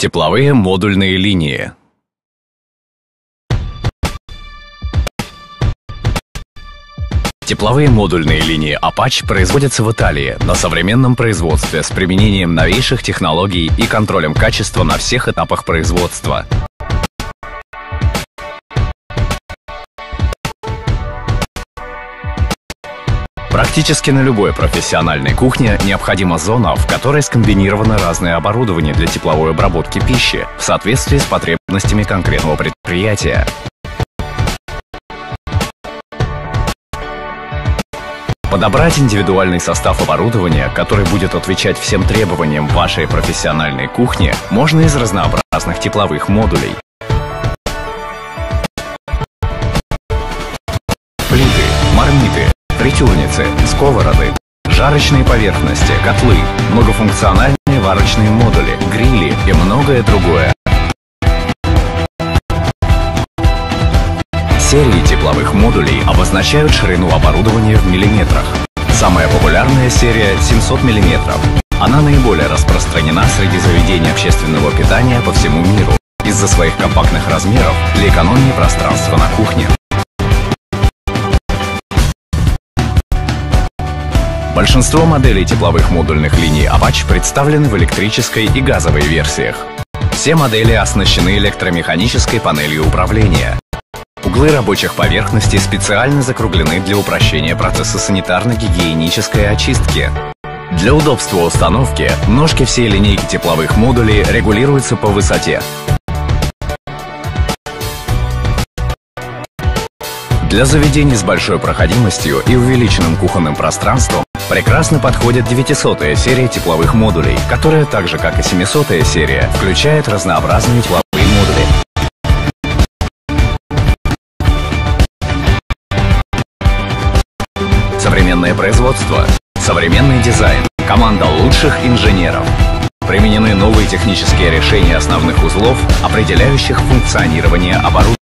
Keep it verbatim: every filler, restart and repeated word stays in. Тепловые модульные линии. Тепловые модульные линии Apach производятся в Италии на современном производстве с применением новейших технологий и контролем качества на всех этапах производства. Практически на любой профессиональной кухне необходима зона, в которой скомбинировано разное оборудование для тепловой обработки пищи в соответствии с потребностями конкретного предприятия. Подобрать индивидуальный состав оборудования, который будет отвечать всем требованиям вашей профессиональной кухни, можно из разнообразных тепловых модулей. Плиты, мармиты, фритюрницы, сковороды, жарочные поверхности, котлы, многофункциональные варочные модули, грили и многое другое. Серии тепловых модулей обозначают ширину оборудования в миллиметрах. Самая популярная серия – семьсот миллиметров. Она наиболее распространена среди заведений общественного питания по всему миру из-за своих компактных размеров для экономии пространства на кухне. Большинство моделей тепловых модульных линий Apach представлены в электрической и газовой версиях. Все модели оснащены электромеханической панелью управления. Углы рабочих поверхностей специально закруглены для упрощения процесса санитарно-гигиенической очистки. Для удобства установки ножки всей линейки тепловых модулей регулируются по высоте. Для заведений с большой проходимостью и увеличенным кухонным пространством прекрасно подходит девятисотая серия тепловых модулей, которая, так же как и семисотая серия, включает разнообразные тепловые модули. Современное производство, современный дизайн, команда лучших инженеров. Применены новые технические решения основных узлов, определяющих функционирование оборудования.